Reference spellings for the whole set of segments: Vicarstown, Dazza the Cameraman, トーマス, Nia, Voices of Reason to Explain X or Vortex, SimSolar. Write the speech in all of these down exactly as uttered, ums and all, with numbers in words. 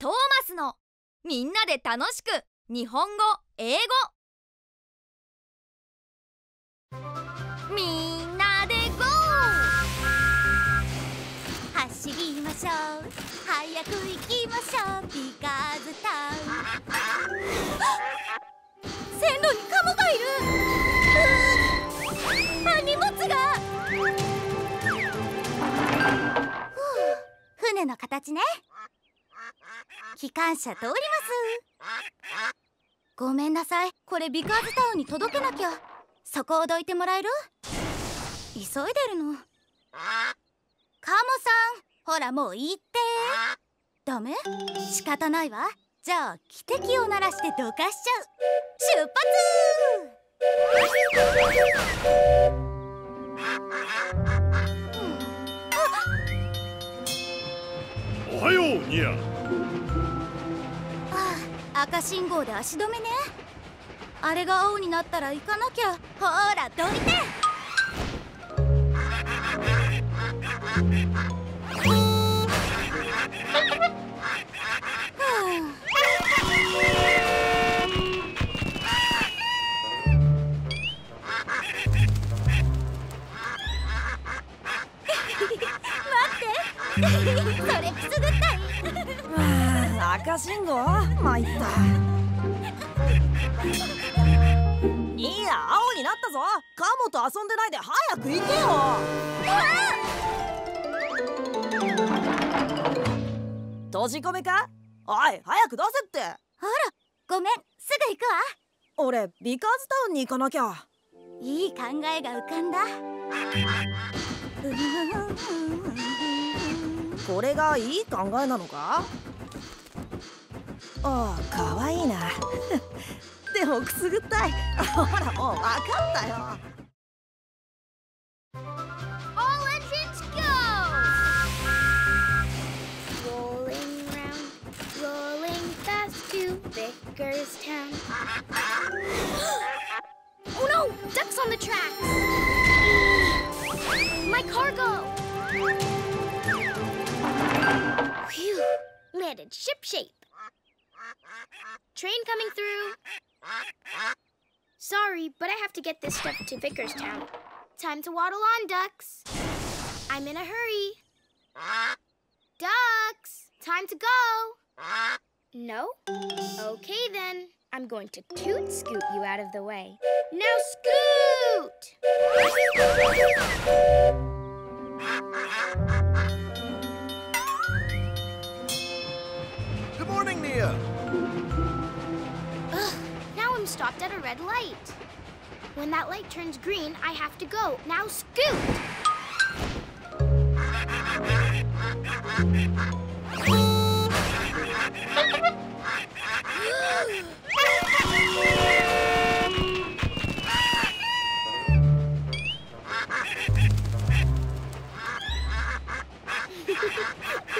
トーマスのみんなで楽しく日本語英語。みんなでゴー。走りましょう。早く行きましょう。ビカーズタウン。線路にカモがいる。あ、荷物が。船の形ね。機関車通ります。ごめんなさい、これビカーズタウンに届けなきゃ。そこをどいてもらえる？急いでるの。カモさん、ほらもう行って。ダメ？仕方ないわ。じゃあ汽笛を鳴らしてどかしちゃう。出発！おはよう、ニア。赤信号で足止めね。あれが青になったら行かなきゃ。ほーらどいて。待ってそれくすぐったい。赤信号？参った。いや、青になったぞ。カモと遊んでないで早く行けよ。閉じ込めか？おい、早く出せって。あら、ごめん、すぐ行くわ。俺、ビカーズタウンに行かなきゃ。いい考えが浮かんだ。これがいい考えなのか？おー、かわいいな。でもくすぐったい。ほらもう分かったよ。Train coming through. Sorry, but I have to get this stuff to Vicarstown. Time to waddle on, ducks. I'm in a hurry. Ducks, time to go. No? Okay then. I'm going to toot scoot you out of the way. Now scoot! Good morning, Nia. Stopped at a red light. When that light turns green, I have to go. Now scoot!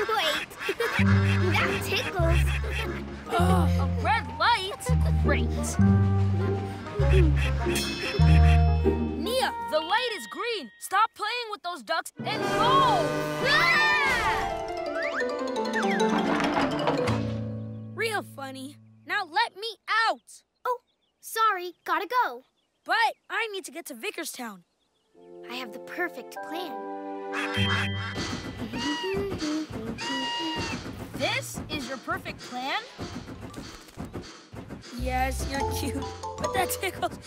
Wait, that tickles. Oh, a red light? Great. Nia, the light is green. Stop playing with those ducks and go! Ah! Real funny. Now let me out. Oh, sorry. Gotta go. But I need to get to Vicarstown. I have the perfect plan. This is your perfect plan? Yes, you're cute, but that tickles.